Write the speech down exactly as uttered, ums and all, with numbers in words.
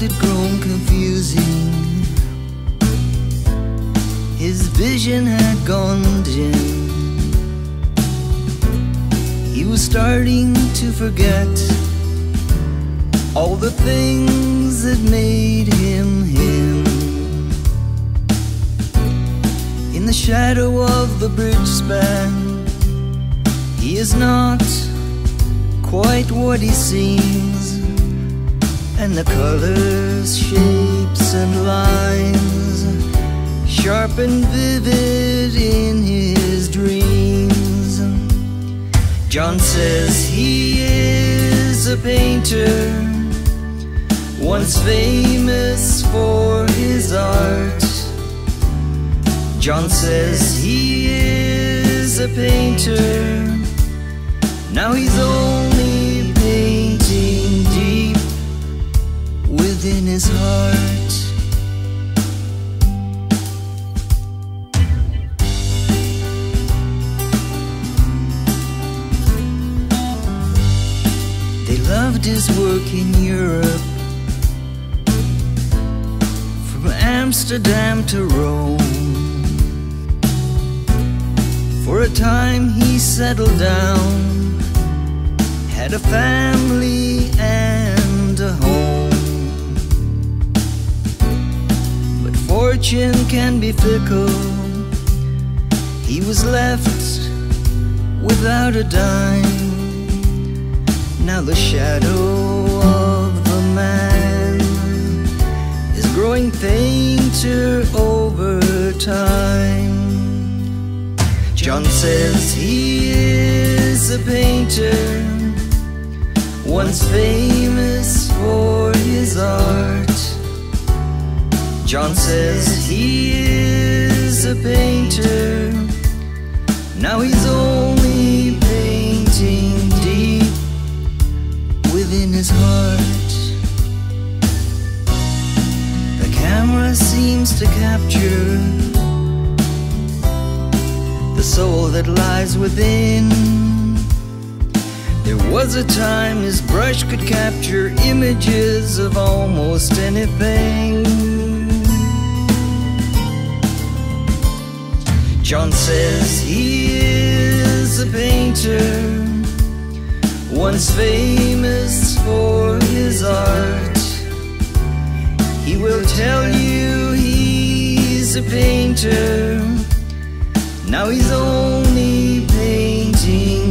world had grown confusing. His vision had gone dim. He was starting to forget all the things that made him him. In the shadow of the bridge span, he is not quite what he seems. And the colors, shapes and lines, sharp and vivid in his dreams. John says he is a painter, once famous for his art. John says he is a painter, now he's only painting deep within his heart. They loved his work in Europe, from Amsterdam to Rome. For a time he settled down, had a family and a home. But fortune can be fickle. He was left without a dime. Now the shadow of the man is growing fainter over time. John says he is a painter, once famous for his art. John says he is a painter, now he's only painting deep within his heart. The camera seems to capture the soul that lies within. There was a time his brush could capture images of almost anything. John says he is a painter, once famous for his art. He will tell you he's a painter, now he's only painting